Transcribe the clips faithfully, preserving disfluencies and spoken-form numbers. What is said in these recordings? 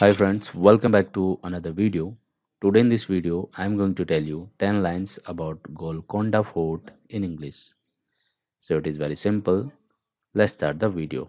Hi friends, welcome back to another video. Today in this video, I am going to tell you ten lines about Golconda Fort in English. So it is very simple. Let's start the video.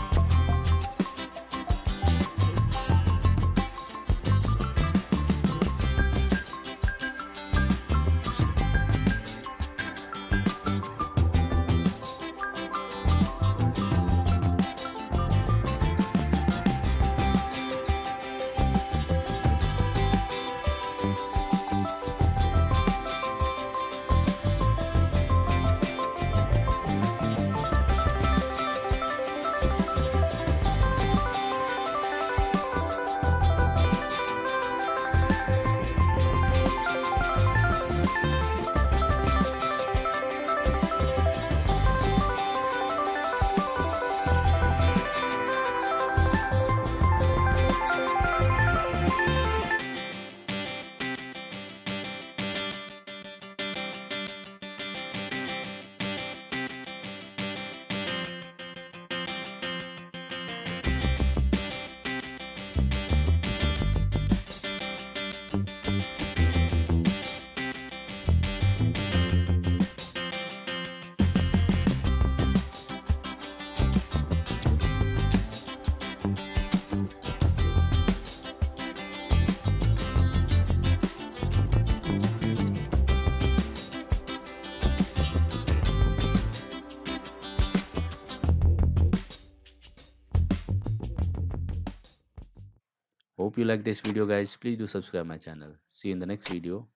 Hope you like this video guys. Please do subscribe my channel. See you in the next video.